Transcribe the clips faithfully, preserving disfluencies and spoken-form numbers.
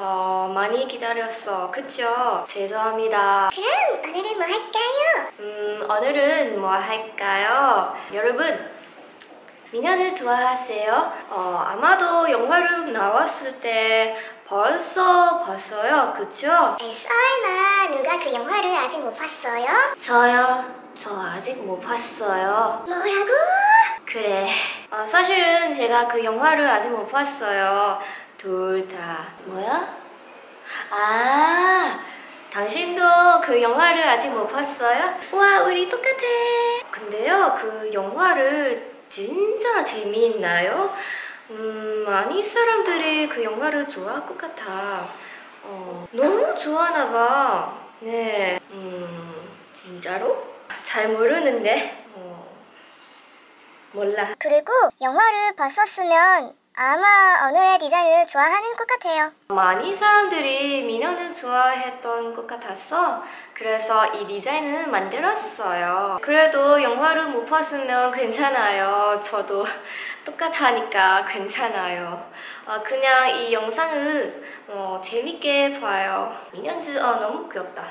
어, 많이 기다렸어. 그쵸? 죄송합니다. 그럼 오늘은 뭐 할까요? 음, 오늘은 뭐 할까요? 여러분, 미니언을 좋아하세요? 어, 아마도 영화를 나왔을 때 벌써 봤어요. 그쵸? 에이, 설마 누가 그 영화를 아직 못 봤어요? 저요? 저 아직 못 봤어요. 뭐라고? 그래. 어, 사실은 제가 그 영화를 아직 못 봤어요. 둘 다. 뭐야? 아, 당신도 그 영화를 아직 못 봤어요? 와, 우리 똑같아. 근데요, 그 영화를 진짜 재미있나요? 음, 많이 사람들이 그 영화를 좋아할 것 같아. 어, 너무 좋아하나 봐. 네. 음, 진짜로? 잘 모르는데. 어, 몰라. 그리고 영화를 봤었으면 아마 오늘의 디자인을 좋아하는 것 같아요. 많이 사람들이 미니언을 좋아했던 것 같아서 그래서 이 디자인을 만들었어요. 그래도 영화를 못 봤으면 괜찮아요. 저도 똑같으니까 괜찮아요. 어, 그냥 이 영상을 어, 재밌게 봐요. 미니언즈 어, 너무 귀엽다.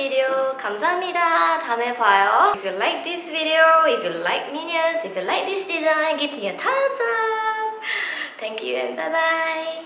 video. 감사합니다. 다음에 봐요. If you like this video, if you like Minions, if you like this design, give me a thumbs up. Thank you and bye bye.